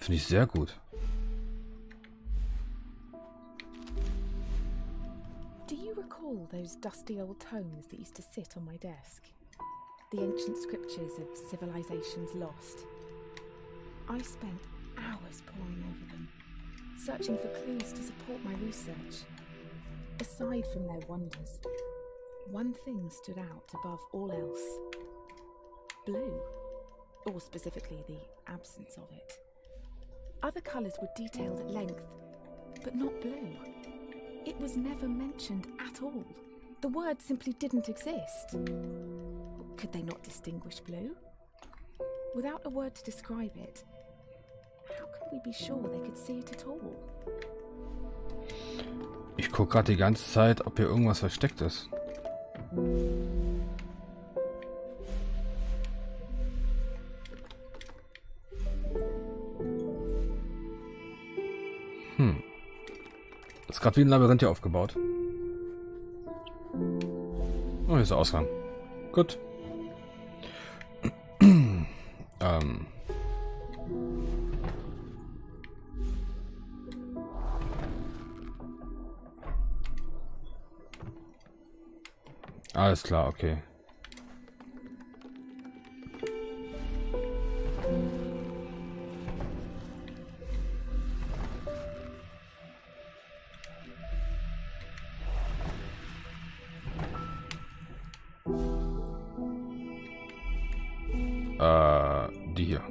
Finde ich sehr gut. Do you recall those dusty old tomes that used to sit on my desk? The ancient scriptures of civilizations lost. I spent hours poring over them, searching for clues to support my research. Aside from their wonders, one thing stood out above all else. Blue, or specifically the absence of it. Other colors were detailed at length, but not blue. It was never mentioned at all. The word simply didn't exist. Could they not distinguish blue? Without a word to describe it, how can we be sure they could see it at all? Ich gucke gerade die ganze Zeit, ob hier irgendwas versteckt ist. Das ist gerade wie ein Labyrinth hier aufgebaut. Oh, hier ist der Ausgang. Gut. Alles klar, okay. Die hier.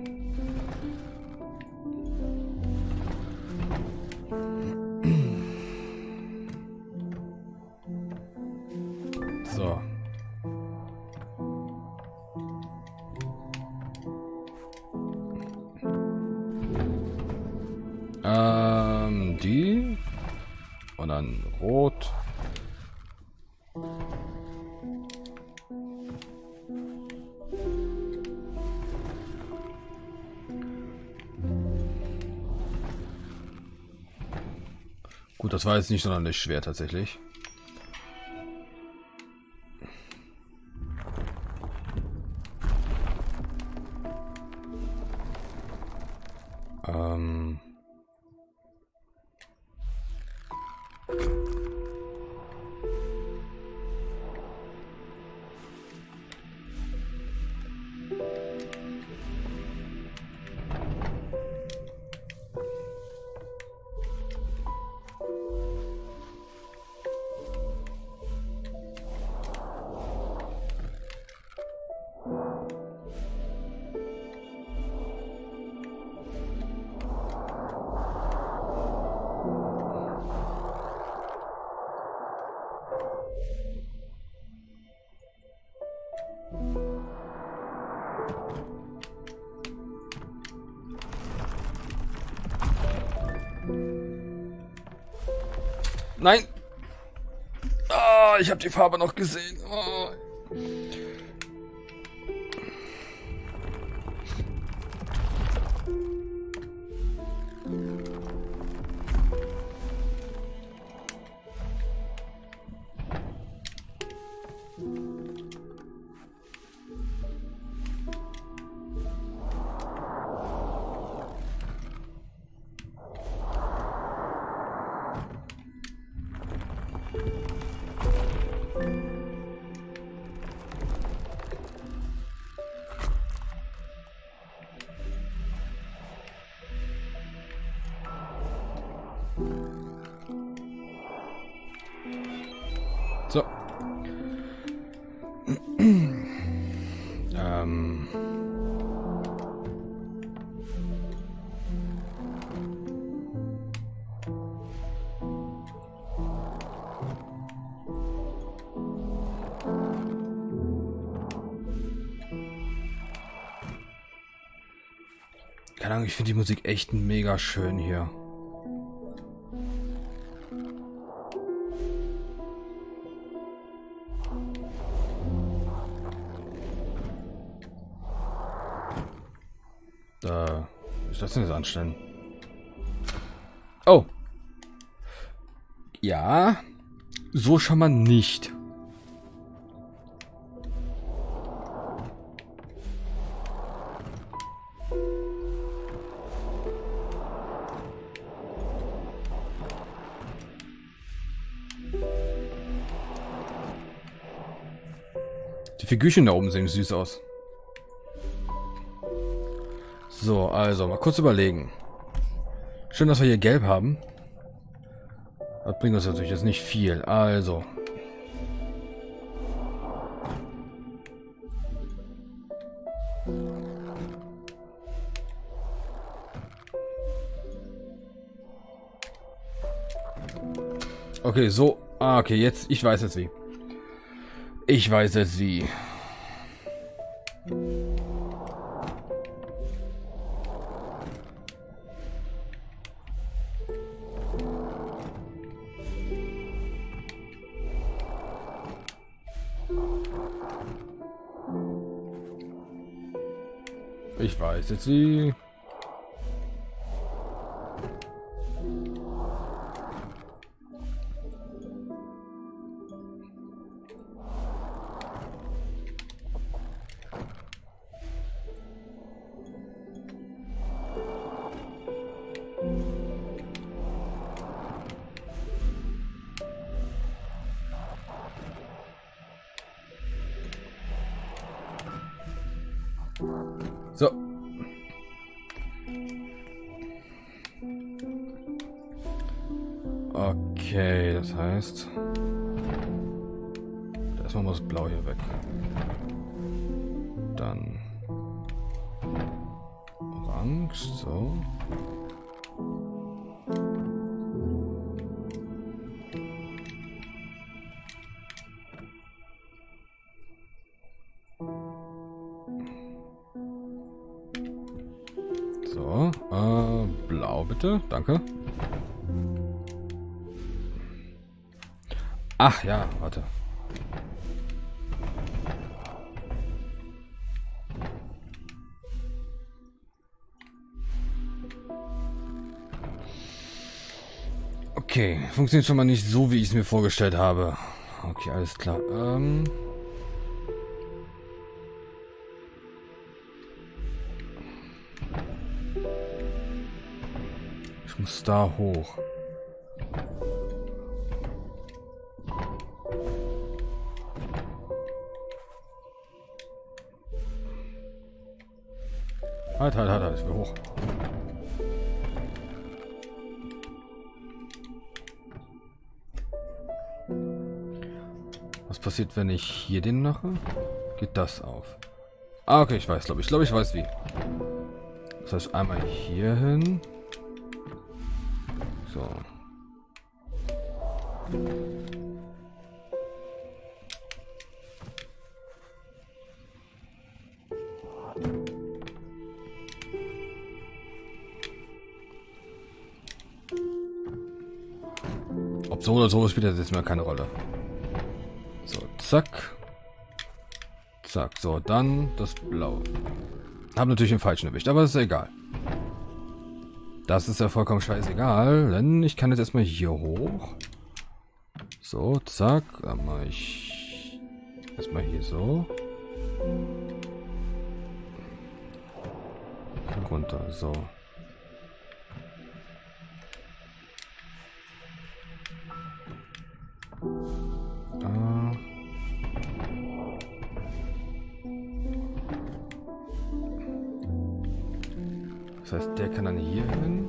So. Die. Und dann rot. Gut, das war jetzt nicht sonderlich schwer tatsächlich. Nein! Ah, ich habe die Farbe noch gesehen. Oh. So. Keine Ahnung, ich finde die Musik echt mega schön hier. Ist das denn jetzt anstellen? Oh. Ja. So schon mal nicht. Figürchen da oben sehen süß aus. So, also mal kurz überlegen. Schön, dass wir hier gelb haben. Das bringt uns natürlich jetzt nicht viel. Also. Okay, so. Ah, okay, jetzt. Ich weiß jetzt wie. Ich weiß jetzt wie. Ich weiß jetzt wie. So. Okay, das heißt, erstmal muss Blau hier weg. Dann Orange, so. So, blau bitte, danke. Ach ja, warte. Okay, funktioniert schon mal nicht so, wie ich es mir vorgestellt habe. Okay, alles klar. Ich muss da hoch. Halt, ich will hoch. Was passiert, wenn ich hier den mache? Geht das auf? Ah, okay, ich weiß, glaube ich. Ich glaube, ich weiß wie. Das heißt, einmal hier hin. So. Ob so oder so spielt das jetzt mal keine Rolle. So, zack. Zack, so, dann das Blau. Hab natürlich den falschen erwischt, aber das ist egal. Das ist ja vollkommen scheißegal, denn ich kann jetzt erstmal hier hoch. So, zack. Dann mache ich erstmal hier so. Runter, so. Das heißt, der kann dann hier hin.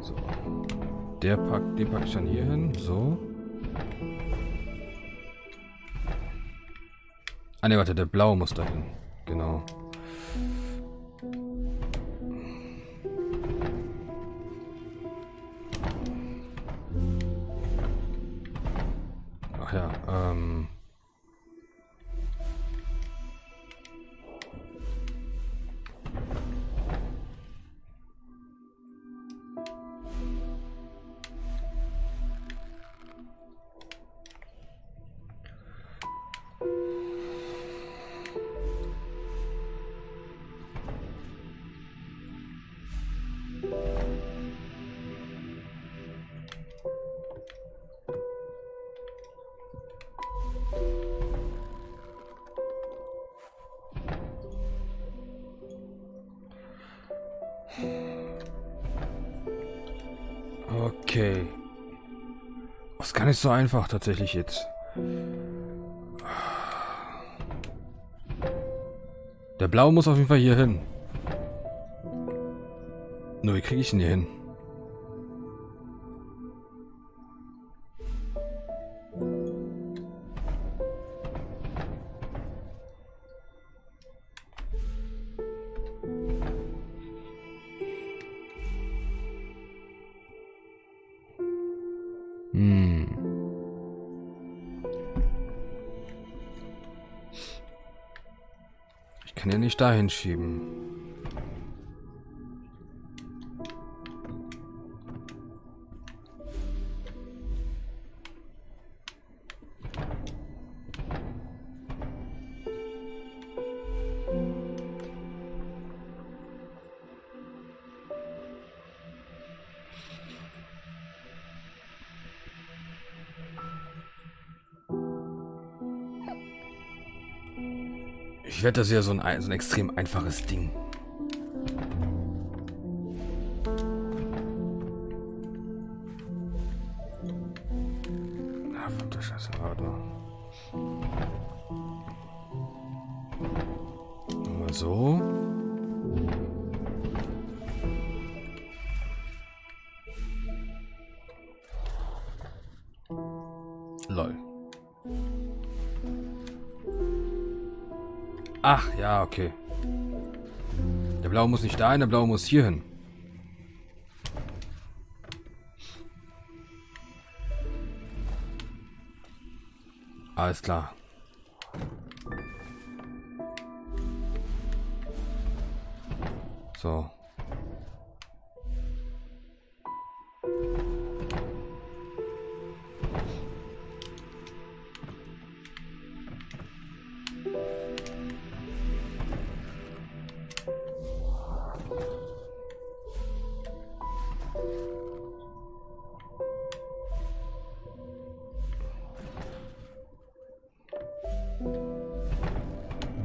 So. Den packe ich dann hier hin. So. Ah ne, warte, der blaue muss da hin. Genau. Ja, Okay. Das ist gar nicht so einfach tatsächlich jetzt. Der Blaue muss auf jeden Fall hier hin. Nur wie kriege ich ihn hier hin? Ich kann ja nicht dahin schieben. Ich wette, das ist ja so ein extrem einfaches Ding. Ah, verdammte Scheiße, warte mal. Nur so. Lol. Ach, ja, okay. Der Blaue muss nicht dahin, der Blaue muss hier hin. Alles klar. So.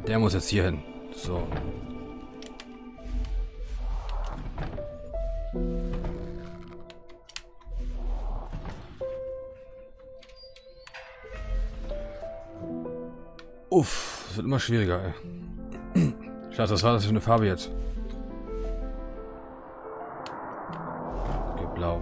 Der muss jetzt hier hin. So. Uff, es wird immer schwieriger, ey. Scheiße, was war das für eine Farbe jetzt? Okay, blau.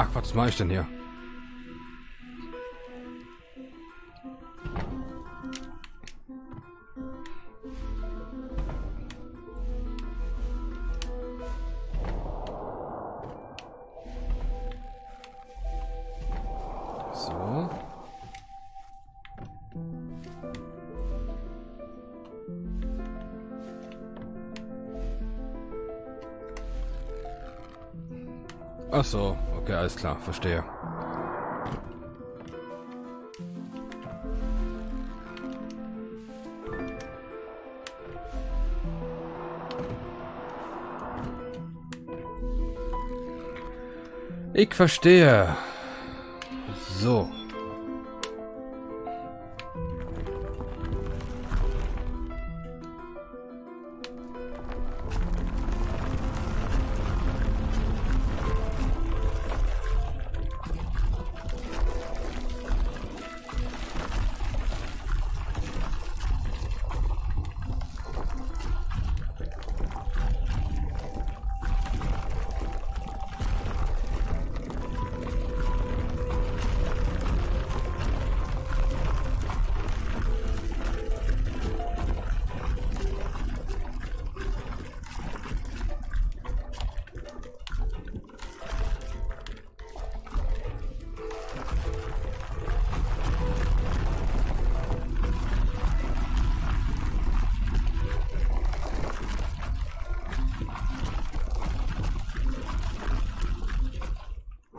Ach, was mache ich denn hier? So. Ach so. Okay, alles klar, verstehe. Ich verstehe. So.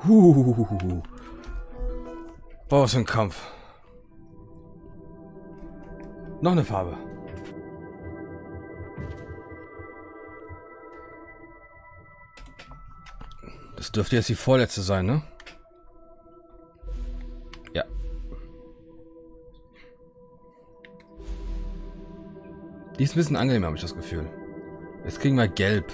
Boah, was für ein Kampf. Noch eine Farbe. Das dürfte jetzt die vorletzte sein, ne? Ja. Die ist ein bisschen angenehmer, habe ich das Gefühl. Jetzt kriegen wir gelb.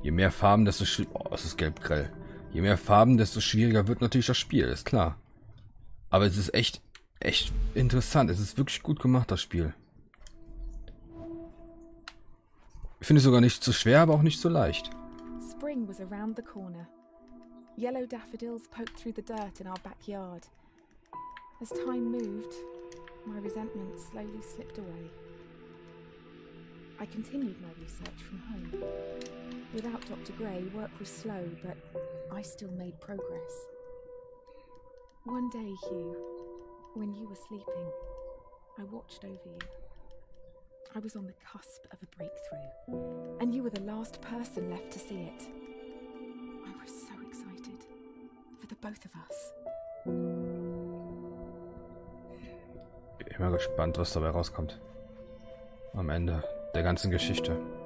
Je mehr Farben, desto schwieriger... Oh, es ist gelb-grell. Je mehr Farben, desto schwieriger wird natürlich das Spiel, ist klar. Aber es ist echt interessant. Es ist wirklich gut gemacht, das Spiel. Ich finde es sogar nicht zu schwer, aber auch nicht zu leicht. Spring was around the corner. Yellow daffodils poked through the dirt in our backyard. As time moved, my resentment slowly slipped away. I continued my research from home. Without Dr. Gray, work was slow, but I still made progress. One day, Hugh, when you were sleeping, I watched over you. I was on the cusp of a breakthrough, and you were the last person left to see it. I was so excited for the both of us. Ich bin mal gespannt, was dabei rauskommt. Am Ende der ganzen Geschichte.